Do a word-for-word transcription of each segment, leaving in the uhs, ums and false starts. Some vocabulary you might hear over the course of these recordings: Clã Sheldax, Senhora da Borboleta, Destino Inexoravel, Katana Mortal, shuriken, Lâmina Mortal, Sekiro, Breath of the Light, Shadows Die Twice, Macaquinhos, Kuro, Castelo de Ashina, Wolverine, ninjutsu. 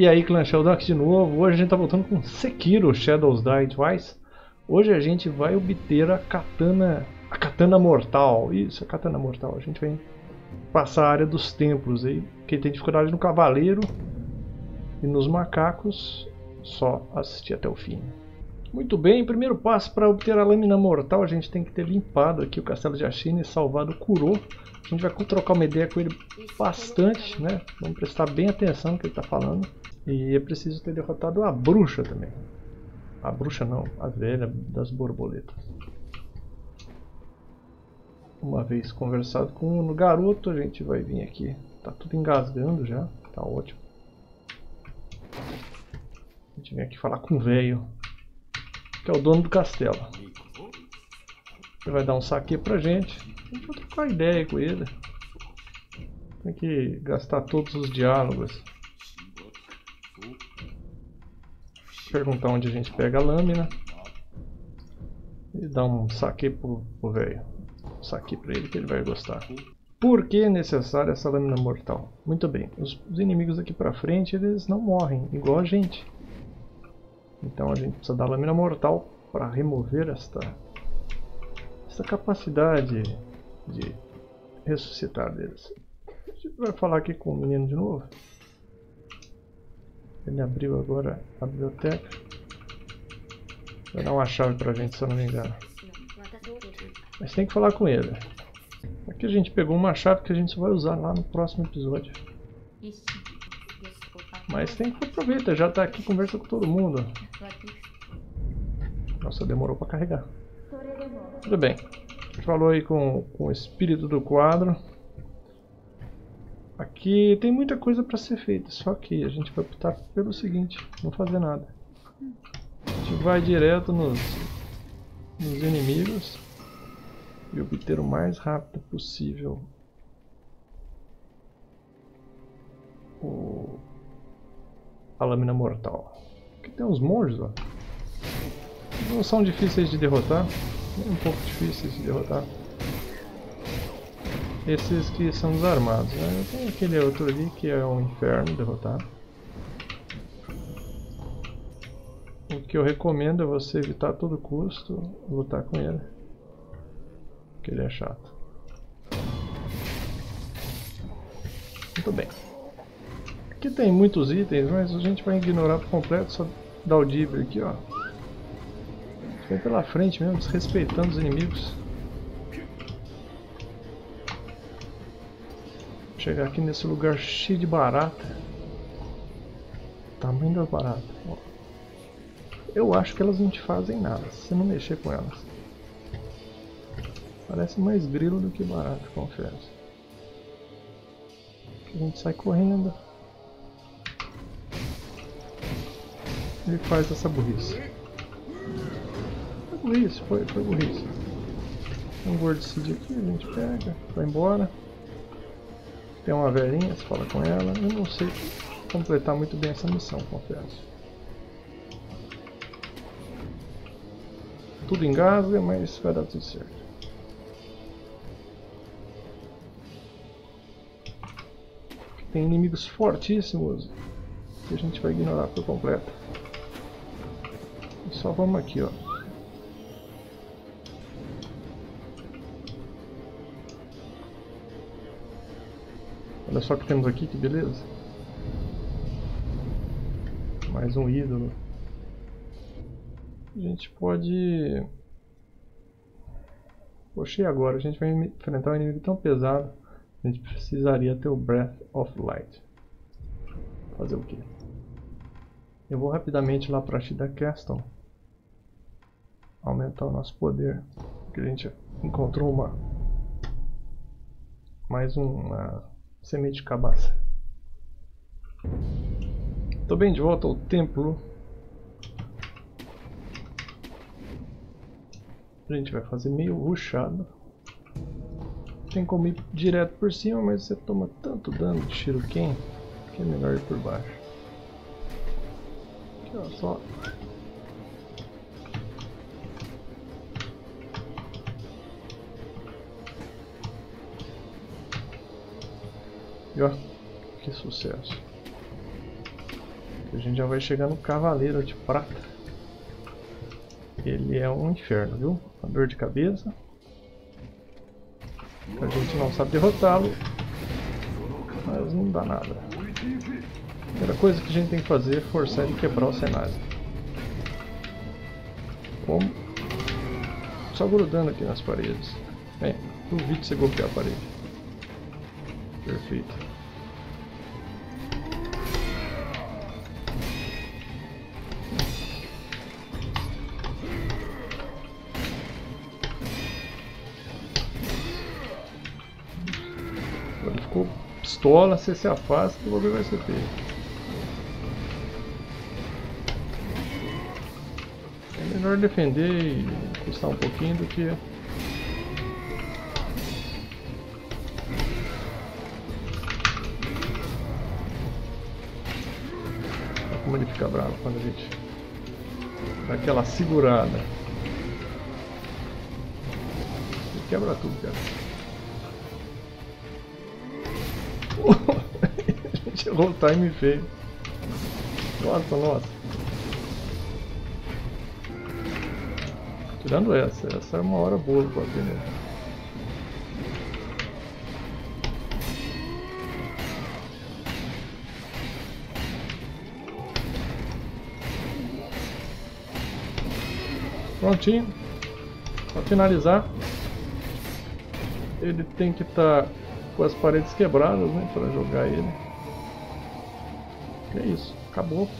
E aí, Clã Sheldax de novo. Hoje a gente tá voltando com Sekiro, Shadows Die Twice. Hoje a gente vai obter a Katana, a Katana Mortal. Isso, a Katana Mortal. A gente vai passar a área dos templos aí. Quem tem dificuldade no cavaleiro e nos macacos, só assistir até o fim. Muito bem, primeiro passo para obter a Lâmina Mortal, a gente tem que ter limpado aqui o Castelo de Ashina e salvado o Kuro. A gente vai trocar uma ideia com ele bastante, né? Vamos prestar bem atenção no que ele está falando. E é preciso ter derrotado a bruxa também. A bruxa não, a velha das borboletas. Uma vez conversado com o garoto, a gente vai vir aqui. Tá tudo engasgando já, tá ótimo. A gente vem aqui falar com o velho, que é o dono do castelo. Ele vai dar um saque pra gente. A gente vai trocar ideia com ele. Tem que gastar todos os diálogos. Perguntar onde a gente pega a lâmina e dar um saque pro velho, um saque pra ele que ele vai gostar. Por que é necessária essa lâmina mortal? Muito bem, os, os inimigos aqui pra frente eles não morrem, igual a gente. Então a gente precisa da lâmina mortal para remover esta, esta capacidade de ressuscitar deles. A gente vai falar aqui com o menino de novo. Ele abriu agora a biblioteca. Vai dar uma chave pra gente, se eu não me engano. Mas tem que falar com ele. Aqui a gente pegou uma chave que a gente vai usar lá no próximo episódio. Mas tem que aproveitar, já tá aqui, conversa com todo mundo. Nossa, demorou pra carregar. Tudo bem. A gente falou aí com, com o espírito do quadro. Aqui tem muita coisa para ser feita, só que a gente vai optar pelo seguinte, não fazer nada. A gente vai direto nos, nos inimigos e obter o mais rápido possível o, a lâmina mortal. Aqui tem uns monges, ó. Não são difíceis de derrotar, um pouco difíceis de derrotar. Esses que são desarmados, né? Tem aquele outro ali que é um inferno derrotar. O que eu recomendo é você evitar a todo custo lutar com ele, porque ele é chato. Muito bem. Aqui tem muitos itens, mas a gente vai ignorar por completo, só dar o dibre aqui, ó. Vem pela frente mesmo, desrespeitando os inimigos. Chegar aqui nesse lugar cheio de barata. Tamanho das baratas. Eu acho que elas não te fazem nada se você não mexer com elas. Parece mais grilo do que barata, confesso. A gente sai correndo. Ele faz essa burrice. Foi burrice, foi, foi burrice. Tem um Wordseed aqui, a gente pega, vai embora. Tem uma velhinha, você fala com ela. Eu não sei completar muito bem essa missão, confesso. Tudo engasga, mas vai dar tudo certo. Tem inimigos fortíssimos que a gente vai ignorar por completo. E só vamos aqui, ó. Olha só o que temos aqui, que beleza. Mais um ídolo. A gente pode... Poxa, e agora? A gente vai enfrentar um inimigo tão pesado. A gente precisaria ter o Breath of the Light. Fazer o quê? Eu vou rapidamente lá para a Shida Castle. Aumentar o nosso poder. Porque a gente encontrou uma... Mais uma... Semente de cabaça. Tô bem de volta ao templo. A gente vai fazer meio rushado. Tem como ir direto por cima, mas você toma tanto dano de shuriken que é melhor ir por baixo. Aqui, ó, só. Que sucesso! A gente já vai chegar no Cavaleiro de Prata. Ele é um inferno, viu? Uma dor de cabeça. A gente não sabe derrotá-lo, mas não dá nada. A primeira coisa que a gente tem que fazer é forçar ele a quebrar o cenário. Como? Só grudando aqui nas paredes. Bem, duvido você golpear a parede. Perfeito. Agora ficou pistola, você se afasta e o bagulho vai ser feio. É melhor defender e custar um pouquinho do que... Como ele fica bravo quando a gente dá aquela segurada. Ele quebra tudo, cara. A gente errou o time feio. Nossa, nossa. Tirando essa, essa é uma hora boa pra bater nele. Prontinho, para finalizar, ele tem que estar tá com as paredes quebradas, né, para jogar ele. E é isso, acabou.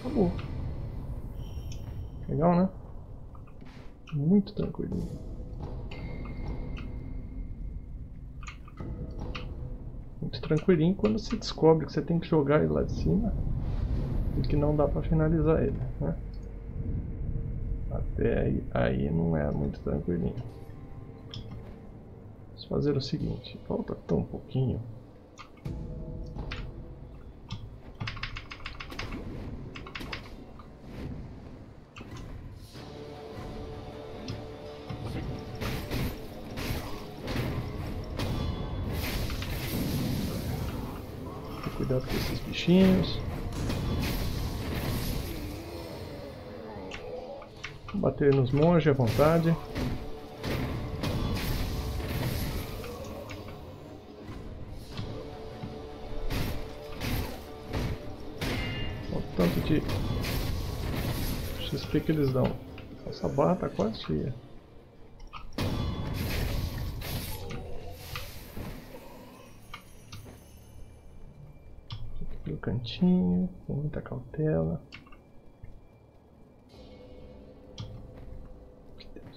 Acabou. Legal, né? Muito tranquilo. Muito tranquilinho quando você descobre que você tem que jogar ele lá de cima e que não dá para finalizar ele, né? Até aí, aí não é muito tranquilinho. Vamos fazer o seguinte, volta tão pouquinho. Cuidado com esses bichinhos. Bater nos monges à vontade. Olha o tanto de X P que eles dão. Essa barra está quase cheia. Aqui pelo cantinho, com muita cautela.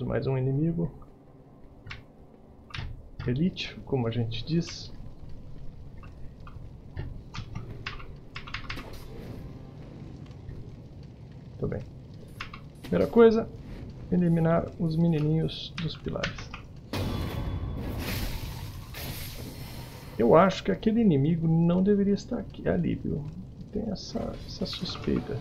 Mais um inimigo elite, como a gente diz. Muito bem. Primeira coisa, eliminar os menininhos dos pilares. Eu acho que aquele inimigo não deveria estar aqui, ali, viu? Tem essa, essa suspeita.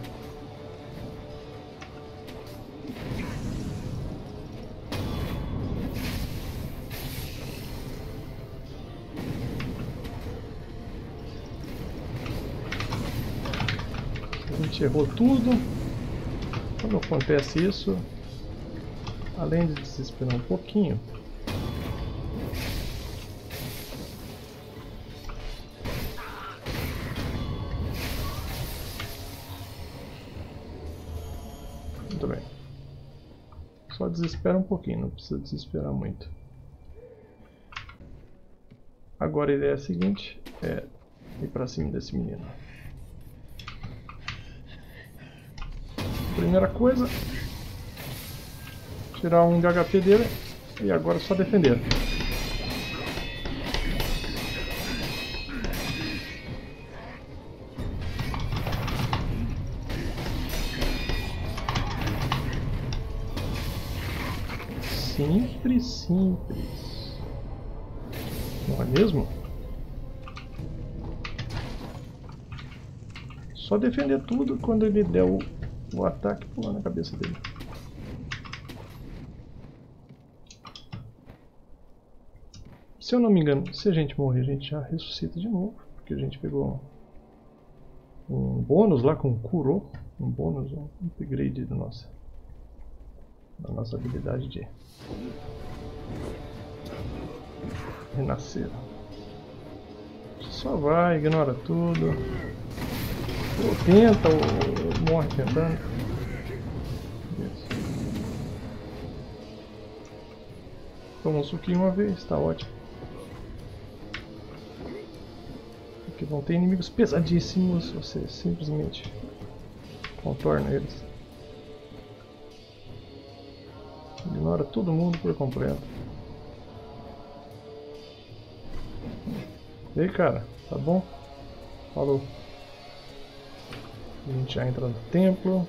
Errou tudo. Quando acontece isso, além de desesperar um pouquinho, muito bem, só desespera um pouquinho, não precisa desesperar muito. Agora a ideia é a seguinte, é ir pra cima desse menino. Primeira coisa, tirar um de H P dele e agora é só defender. Simples, simples. Não é mesmo? Só defender tudo quando ele der o... o ataque pulando na cabeça dele. Se eu não me engano, se a gente morrer, a gente já ressuscita de novo, porque a gente pegou um bônus lá com o Kuro. Um bônus, um upgrade da nossa, da nossa habilidade de renascer. Só vai, ignora tudo. Ou tenta, ou morre tentando. Isso. Toma um suquinho uma vez, tá ótimo. Porque vão ter inimigos pesadíssimos, você simplesmente contorna eles. Ignora todo mundo por completo. E aí, cara, tá bom? Falou. A gente já entra no templo.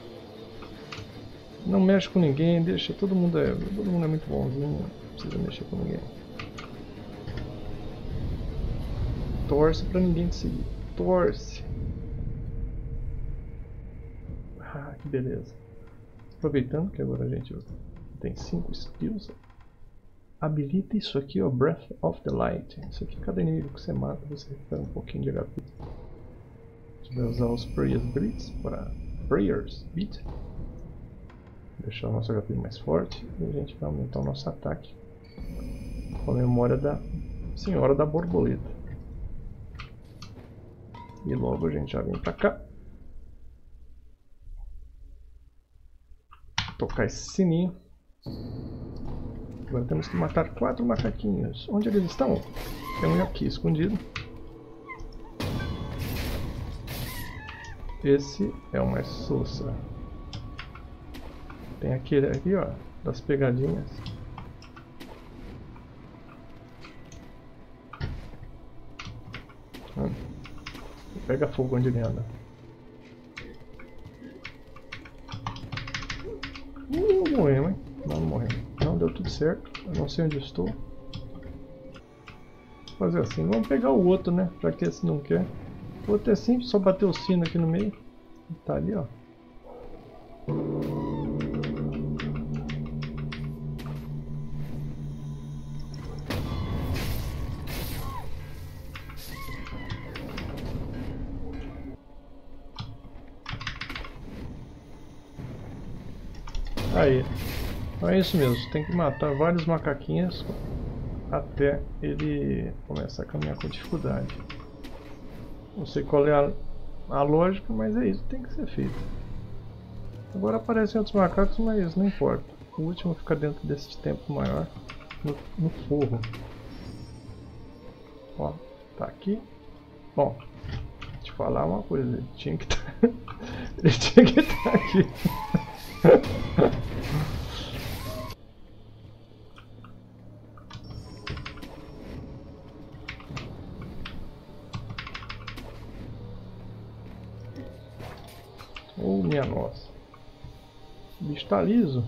Não mexe com ninguém, deixa todo mundo é, todo mundo é muito bonzinho, não precisa mexer com ninguém. Torce pra ninguém te seguir. Torce. Ah, que beleza. Aproveitando que agora a gente tem cinco skills, habilita isso aqui, ó, Breath of the Light. Isso aqui, cada inimigo que você mata, você recupera um pouquinho de H P. Você vai usar os Prayers Beats para Prayers Beat. Deixar o nosso H P mais forte e a gente vai aumentar o nosso ataque com a memória da Senhora da Borboleta. E logo a gente já vem pra cá. Tocar esse sininho. Agora temos que matar quatro macaquinhos. Onde eles estão? Tem um aqui escondido. Esse é o mais sussa. Tem aquele aqui, ó, das pegadinhas. Hum. Pega fogo onde ele anda. Uh, morremos, hein? Não, não morremos. Não, deu tudo certo. Eu não sei onde estou. Vou fazer assim. Vamos pegar o outro, né? Já que esse não quer. O outro é simples, só bater o sino aqui no meio. E tá ali, ó. Aí, então é isso mesmo, tem que matar vários macaquinhos até ele começar a caminhar com dificuldade. Não sei qual é a, a lógica, mas é isso, tem que ser feito. Agora aparecem outros macacos, mas não importa. O último fica dentro desse tempo maior, no, no forro. Ó, tá aqui. Bom, vou te falar uma coisa, ele tinha que tá... ele tinha que estar aqui. Oh, minha nossa, o bicho tá liso.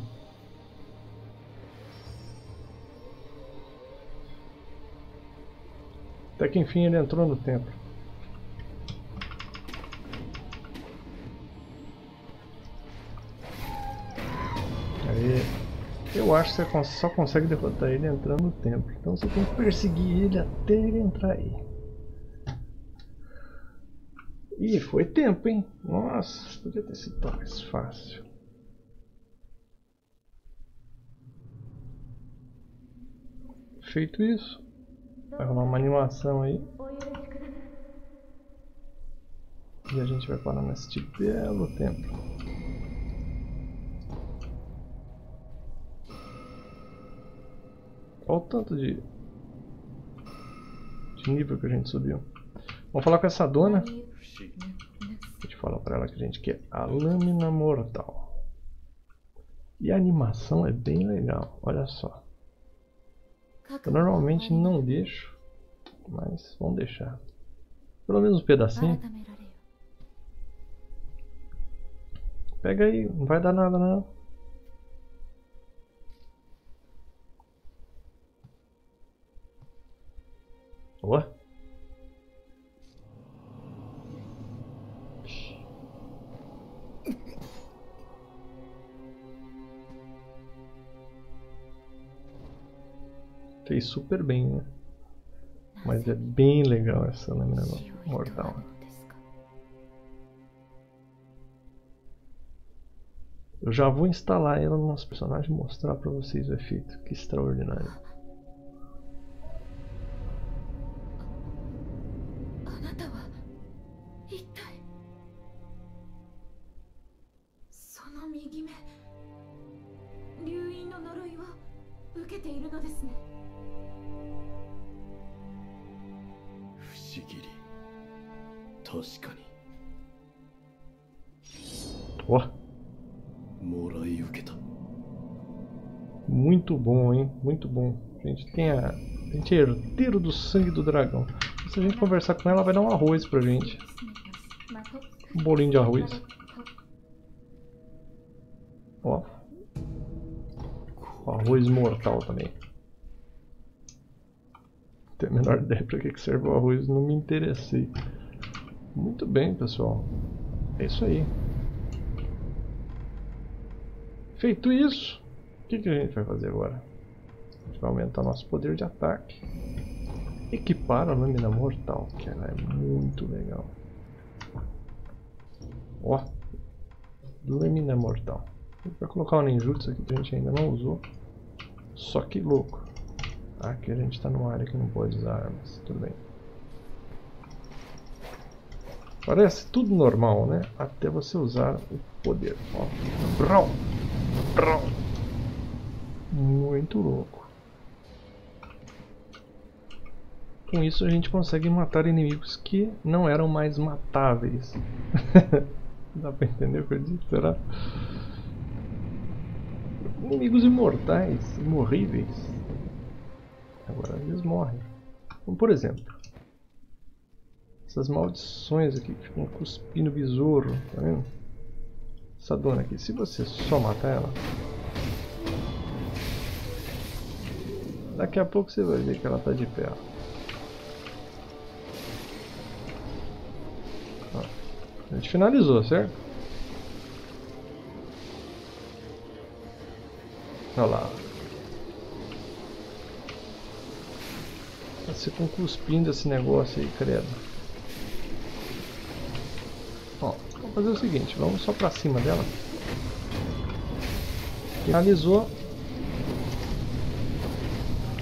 Até que enfim ele entrou no templo. Eu acho que você só consegue derrotar ele entrando no templo, então você tem que perseguir ele até ele entrar aí. Ih, foi tempo, hein? Nossa, podia ter sido tão mais fácil. Feito isso, vai rolar uma animação aí. E a gente vai parar nesse belo templo. Olha o tanto de, de nível que a gente subiu. Vamos falar com essa dona. Deixa eu falar pra ela que a gente quer a Lâmina Mortal. E a animação é bem legal, olha só. Eu normalmente não deixo, mas vamos deixar. Pelo menos um pedacinho. Pega aí, não vai dar nada não. Boa. Fez super bem, né? Mas é bem legal essa Lâmina Mortal. Eu já vou instalar ela no nosso personagem e mostrar pra vocês o efeito. Que extraordinário. Oh. Muito bom, hein? Muito bom. A gente tem a... a gente é herdeiro do sangue do dragão. Se a gente conversar com ela, ela vai dar um arroz pra gente. Um bolinho de arroz. Ó. Oh. Arroz mortal também. Não tenho a menor ideia pra que serve o arroz, não me interessei. Muito bem, pessoal. É isso aí. Feito isso, o que, que a gente vai fazer agora? A gente vai aumentar nosso poder de ataque. Equipar a Lâmina Mortal, que ela é muito legal. Ó, Lâmina Mortal. Vai colocar o ninjutsu aqui que a gente ainda não usou. Só que louco. Aqui a gente está numa área que não pode usar armas, tudo bem. Parece tudo normal, né? Até você usar o poder. Ó, brau! Muito louco. Com isso a gente consegue matar inimigos que não eram mais matáveis. Dá pra entender o que eu disse? Será? Inimigos imortais, imorríveis. Agora eles morrem. Como por exemplo, essas maldições aqui que ficam cuspindo besouro, tá vendo? Essa dona aqui, se você só matar ela, daqui a pouco você vai ver que ela tá de pé. Ó, a gente finalizou, certo? Olha lá. Tá se cuspindo esse negócio aí, credo. Vamos fazer o seguinte, vamos só pra cima dela. Finalizou.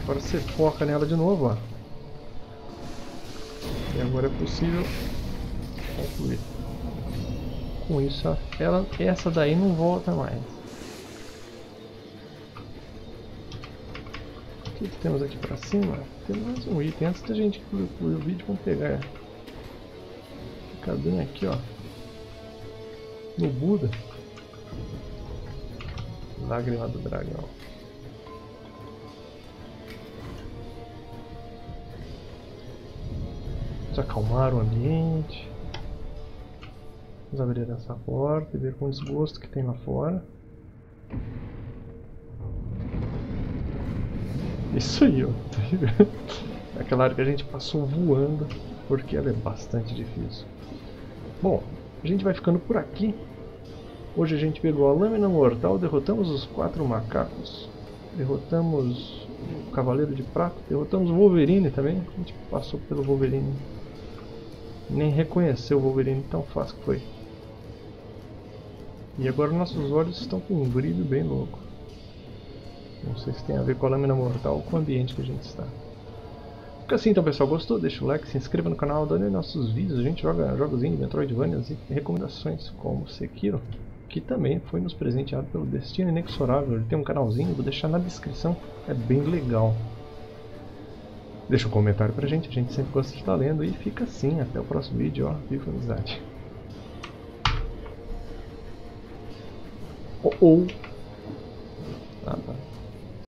Agora você foca nela de novo, ó. E agora é possível concluir. Com isso, ela, essa daí não volta mais. O que, que temos aqui pra cima? Temos mais um item. Antes da gente concluir o vídeo, vamos pegar a cadinha aqui, ó. No Buda, lágrima do dragão. Vamos acalmar o ambiente. Vamos abrir essa porta e ver com desgosto que tem lá fora. Isso aí, ó. É claro que a gente passou voando, porque ela é bastante difícil. Bom, a gente vai ficando por aqui. Hoje a gente pegou a Lâmina Mortal, derrotamos os quatro macacos, derrotamos o Cavaleiro de Prata, derrotamos o Wolverine também. A gente passou pelo Wolverine, nem reconheceu o Wolverine, tão fácil que foi. E agora nossos olhos estão com um brilho bem louco. Não sei se tem a ver com a Lâmina Mortal ou com o ambiente que a gente está. Fica assim então, pessoal. Gostou? Deixa o like, se inscreva no canal, dane nossos vídeos. A gente joga jogos indie, metroidvanias e recomendações como Sekiro, que também foi nos presenteado pelo destino inexorável. Ele tem um canalzinho, vou deixar na descrição, é bem legal. Deixa um comentário pra gente, a gente sempre gosta de estar lendo. E fica assim, até o próximo vídeo, ó. Viva a amizade. Oh, oh. Ah, tá.